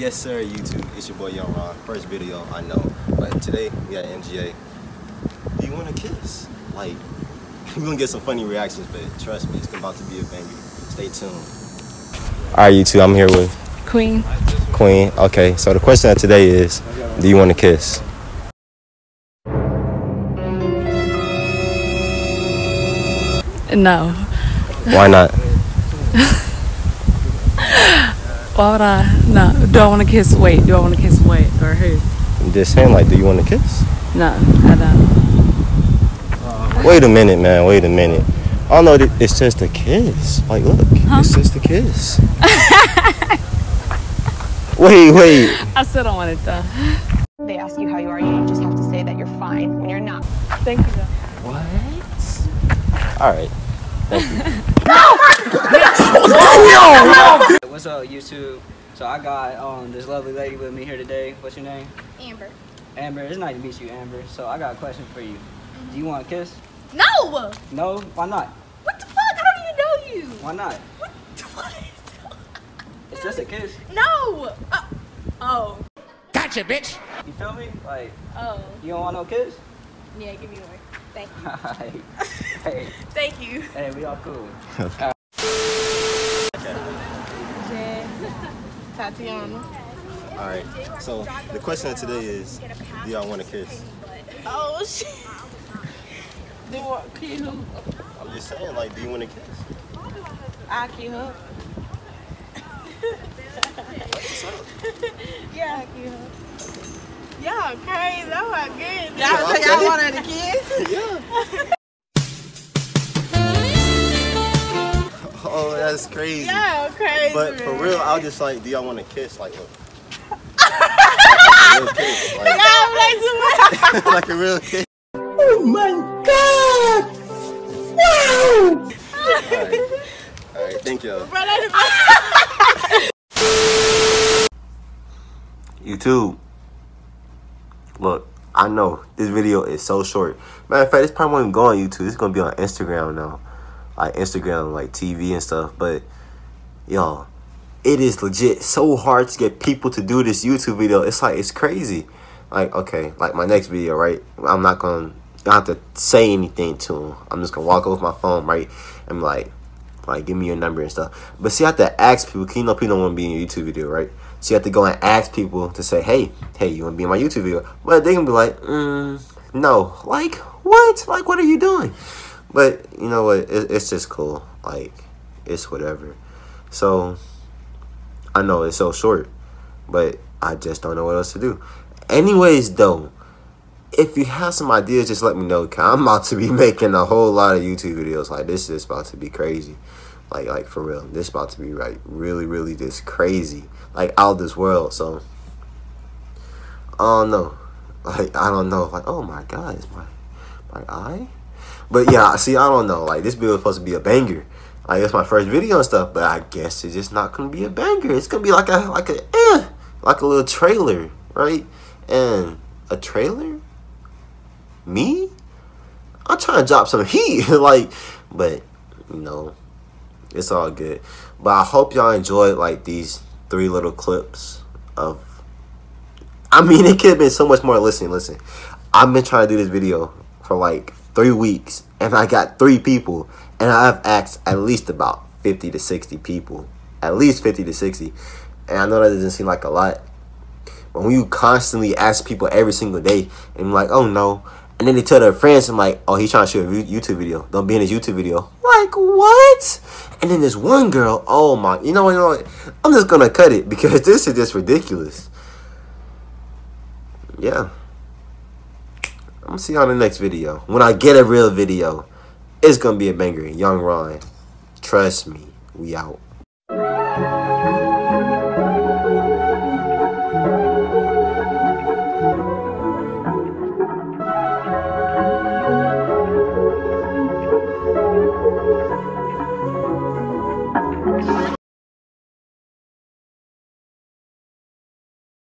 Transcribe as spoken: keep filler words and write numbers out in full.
Yes sir, YouTube, it's your boy Young Ron. First video, I know, but today we got M G A. Do you want to kiss? Like, we're gonna get some funny reactions, but trust me, it's about to be a banger. Stay tuned. All right, YouTube, I'm here with Queen. Queen. Okay, so the question of today is, do you want to kiss? No. Why not? Why would I? No. Do I want to kiss Wade? Do I want to kiss Wade or who? I'm just saying, like, do you want to kiss? No, I don't. Wait a minute, man. Wait a minute. I know that it's just a kiss. Like, look, huh? It's just a kiss. Wait, wait. I still don't want it though. They ask you how you are, you just have to say that you're fine when you're not. Thank you. What? All right. Thank you. What's up, YouTube? So I got um this lovely lady with me here today. What's your name? Amber. Amber, it's nice to meet you, Amber. So I got a question for you. Mm-hmm. Do you want a kiss? No! No? Why not? What the fuck? I don't even know you. Why not? What the fuck? It's just a kiss. No! Uh, oh. Gotcha, bitch! You feel me? Like, oh. You don't want no kiss? Yeah, give me one. Thank you. Hey. Thank you. Hey, we all cool. Okay. Tatiana. All right. So the question of today is, do y'all want to kiss? Oh shit. Do you want to kiss? I'm just saying, like, do you want to kiss? I kiss her. Yeah, I kiss her. Y'all crazy. Oh my goodness. Y'all think I wanted to kiss? Yeah. Oh, that's crazy. Yeah, crazy. But for real, I was just like, do y'all want to kiss? Like, look. Like a real kiss. Like, no, like a real kiss. Oh my god! Wow! Alright, All right, thank y'all. YouTube. Look, I know this video is so short. Matter of fact, this probably won't even go on YouTube. It's going to be on Instagram now. Like Instagram, like T V and stuff, but y'all, it is legit so hard to get people to do this YouTube video. It's like, it's crazy. Like, okay, like my next video, right? I'm not gonna not have to say anything to them. I'm just gonna walk over my phone, right? And like, like give me your number and stuff. But see, I have to ask people. You know, people don't want to be in a YouTube video, right? So you have to go and ask people to say, hey, hey, you want to be in my YouTube video? But they can be like, mm, no. Like what? Like what are you doing? But you know what? It, it's just cool. Like, it's whatever. So, I know it's so short, but I just don't know what else to do. Anyways, though, if you have some ideas, just let me know. 'Cause I'm about to be making a whole lot of YouTube videos. Like, this is about to be crazy. Like, like for real, this is about to be like really, really just crazy. Like, out of this world. So, I don't know. Like, I don't know. Like, oh my God, is my my eye? But yeah, see, I don't know. Like, this video is supposed to be a banger. Like, it's my first video and stuff, but I guess it's just not gonna be a banger. It's gonna be like a like a eh, like a little trailer, right? And a trailer? Me? I'm trying to drop some heat, like, but you know, it's all good. But I hope y'all enjoyed like these three little clips of. I mean, it could have been so much more. Listen, listen. I've been trying to do this video for like three weeks and I got three people, and I've asked at least about fifty to sixty people, at least fifty to sixty, and I know that doesn't seem like a lot, but when you constantly ask people every single day and I'm like, oh no, and then they tell their friends, I'm like, oh, he's trying to shoot a YouTube video, don't be in his YouTube video, like what? And then this one girl, oh my, you know what, you know what? I'm just gonna cut it because this is just ridiculous. Yeah, I'm gonna see y'all in the next video. When I get a real video, it's gonna be a banger. Young Ron. Trust me. We out.